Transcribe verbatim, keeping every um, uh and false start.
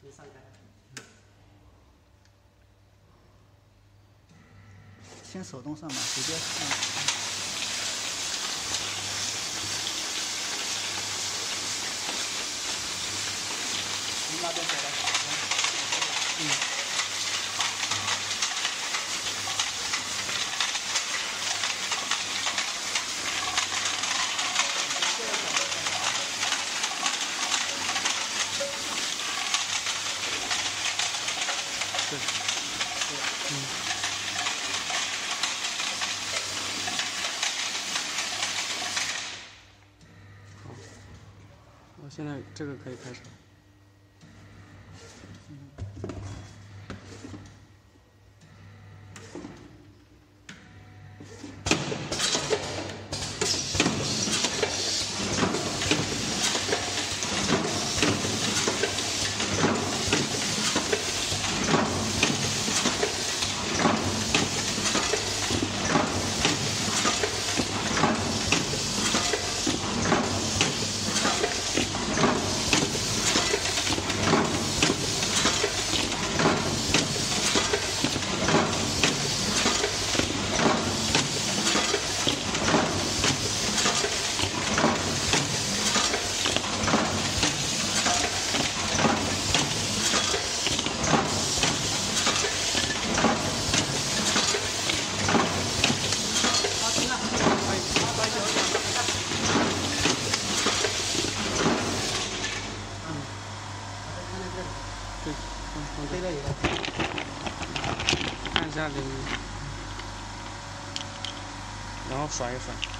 先上开，先手动上吧，直接上。 那边走了，嗯，对，对，嗯。 好，我现在这个可以开始了。 看一下零，然后甩一甩。